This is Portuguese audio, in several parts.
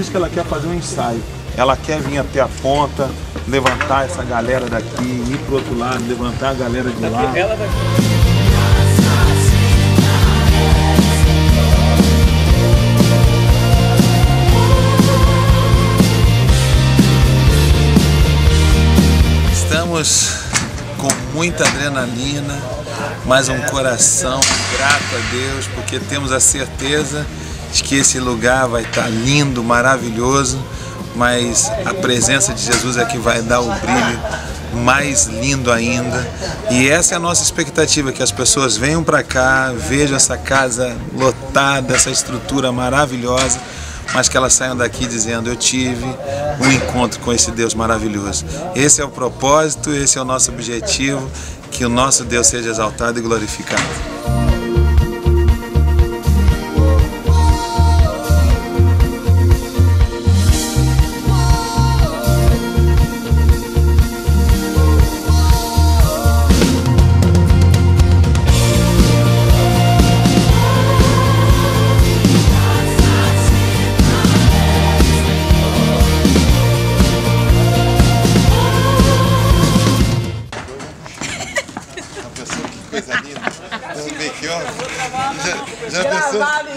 isso que ela quer fazer um ensaio. Ela quer vir até a ponta, levantar essa galera daqui, ir pro outro lado, levantar a galera de lá. Ela daqui. Estamos com muita adrenalina, mas um coração grato a Deus, porque temos a certeza de que esse lugar vai estar lindo, maravilhoso, mas a presença de Jesus é que vai dar o brilho mais lindo ainda. E essa é a nossa expectativa, que as pessoas venham para cá, vejam essa casa lotada, essa estrutura maravilhosa, mas que elas saiam daqui dizendo: eu tive um encontro com esse Deus maravilhoso. Esse é o propósito, esse é o nosso objetivo, que o nosso Deus seja exaltado e glorificado.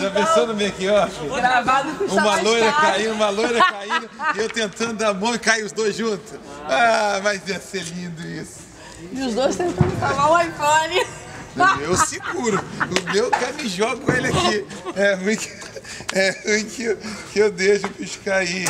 Já pensou no make-off? Uma loira caindo, e eu tentando dar a mão e cair os dois juntos. Ah, mas ia ser lindo isso. E os dois tentando salvar o iPhone. O meu seguro. O meu cara me joga com ele aqui. É ruim que eu deixo piscar aí.